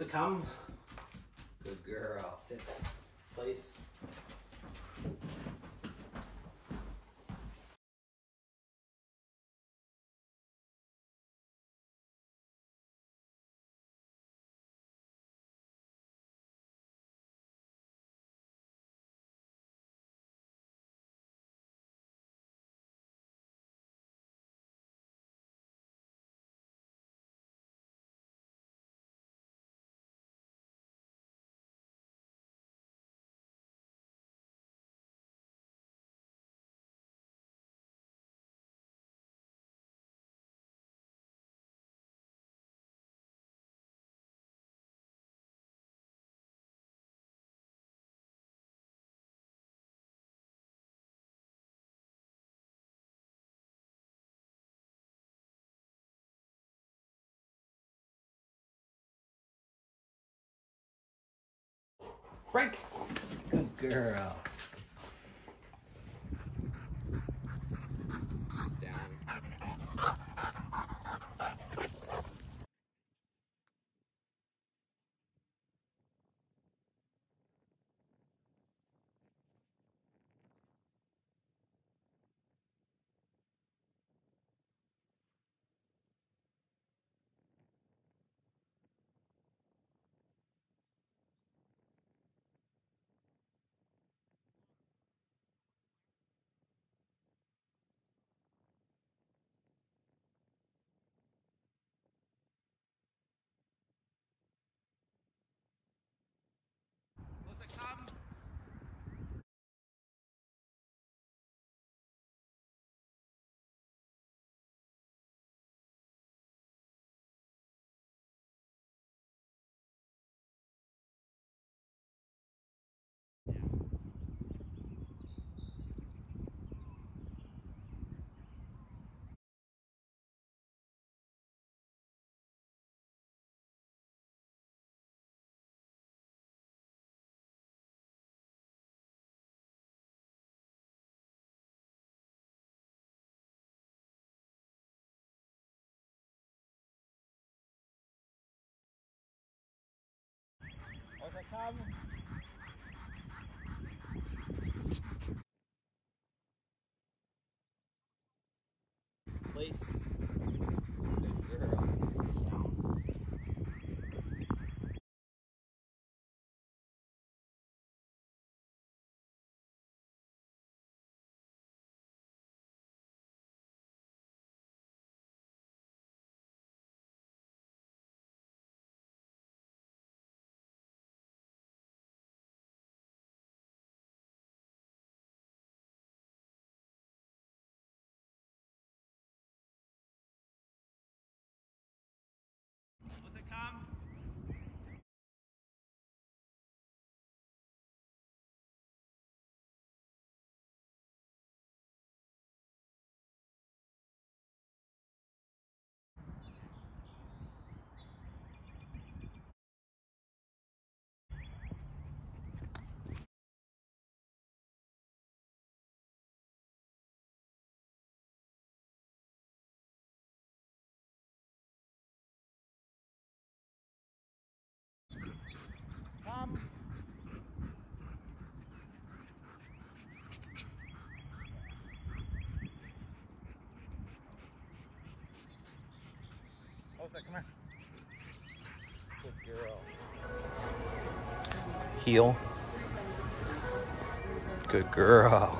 to come. Good girl. Sit. Place. Break. Good girl. Come. Place. Good girl. Down. Come here. Good girl. Heel. Good girl.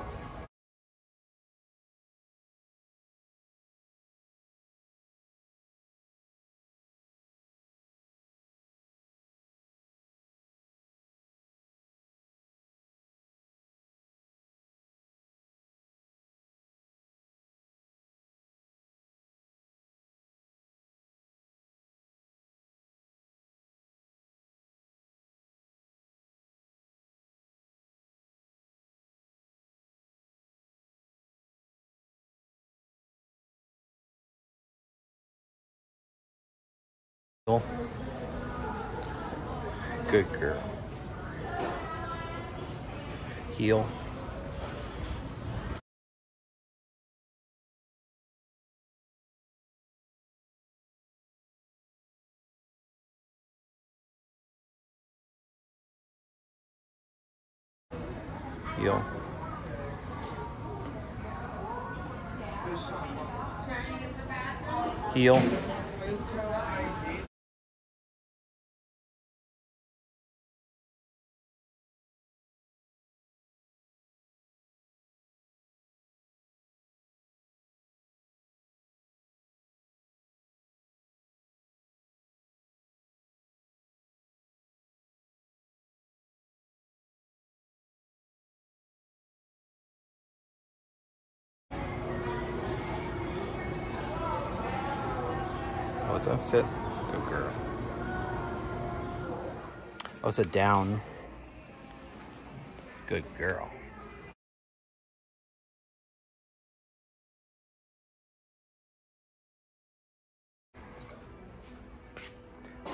Good girl. Heel. heel. Heel. Alyssa, sit. Good girl. Alyssa, down. Good girl.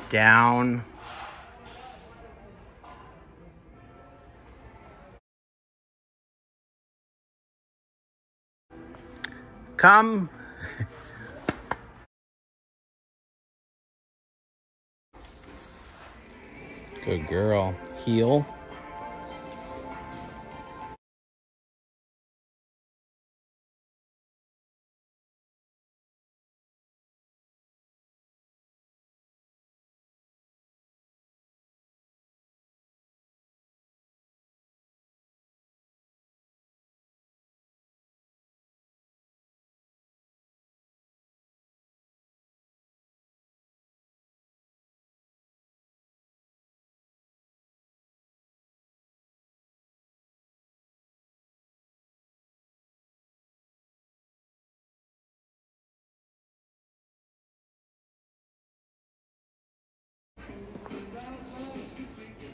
Down. Come. Good girl. Heel.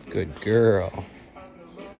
Good girl.